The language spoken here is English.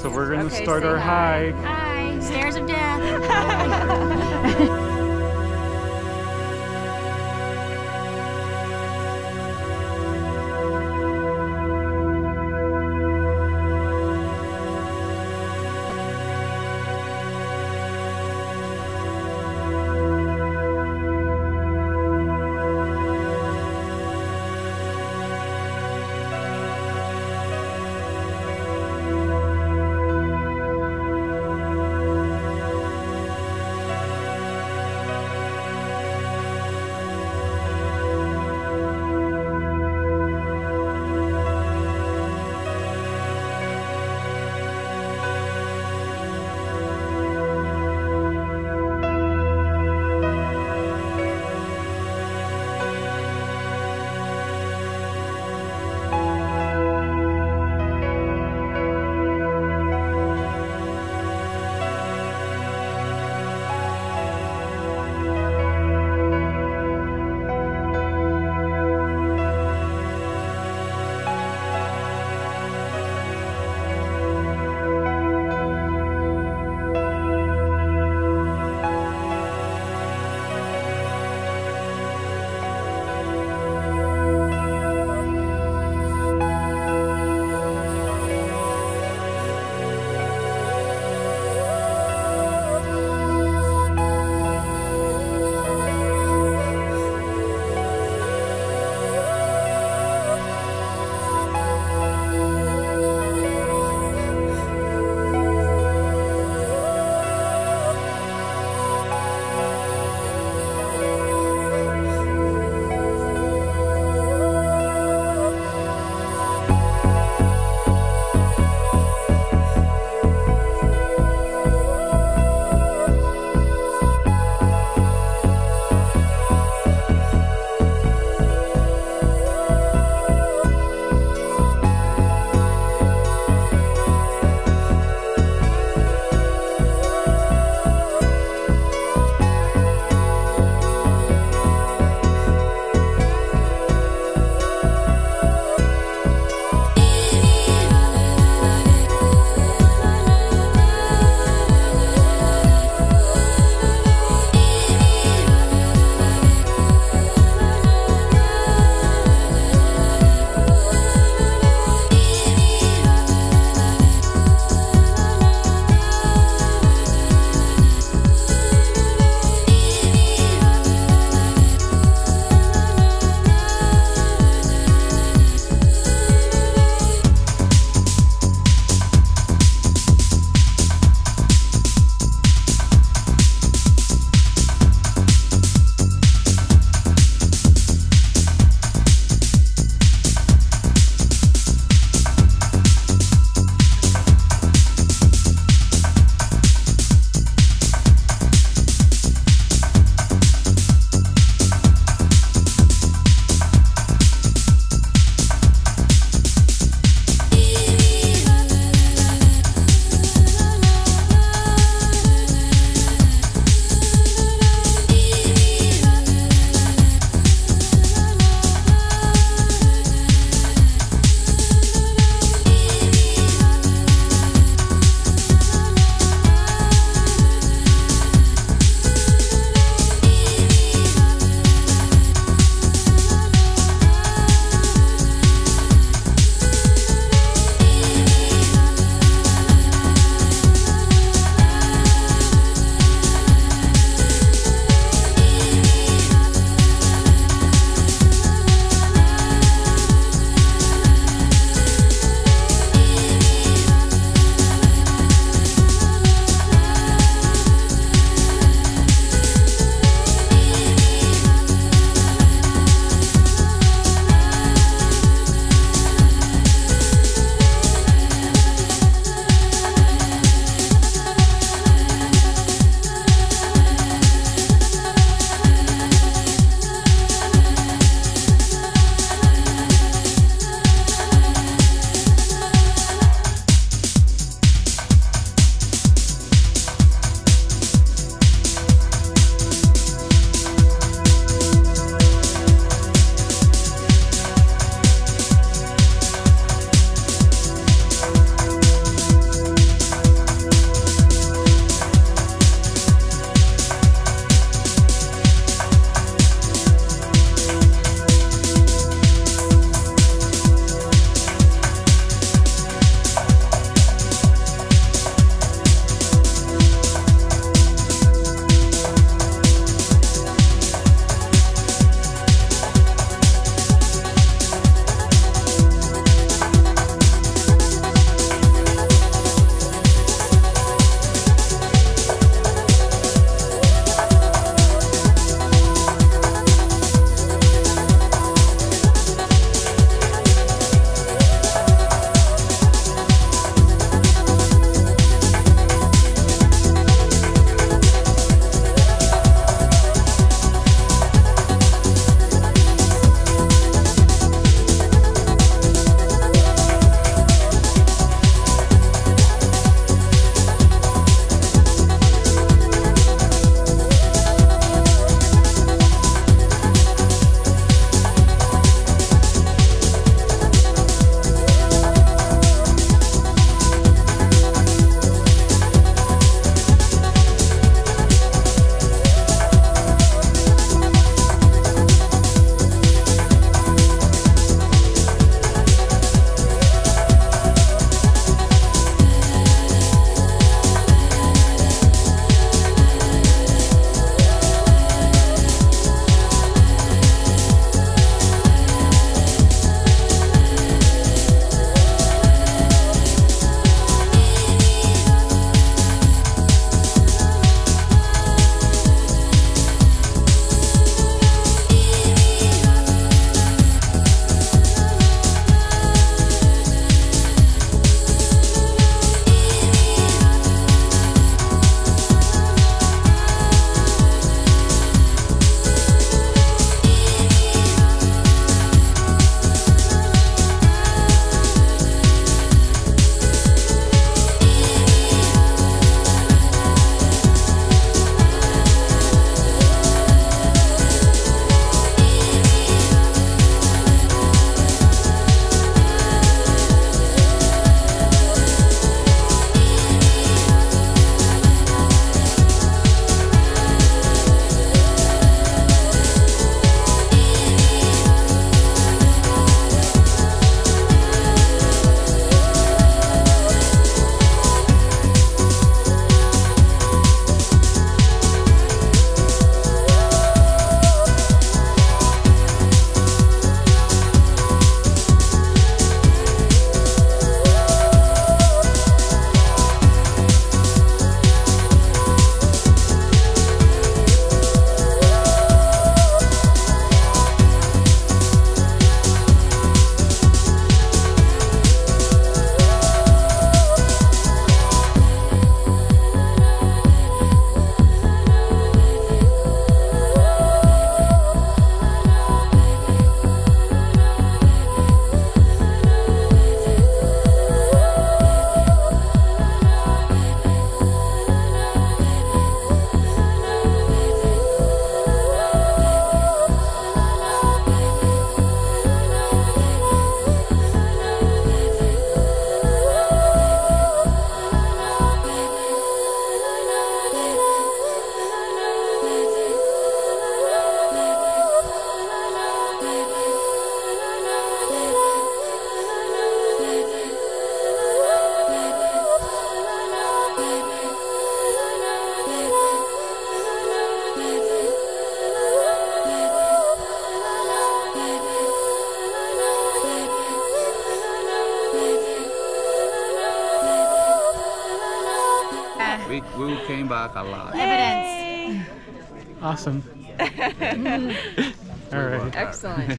So we're going to start our hike. Hi, stairs of death. Yeah. We came back a lot. Evidence. Awesome. All right. Excellent.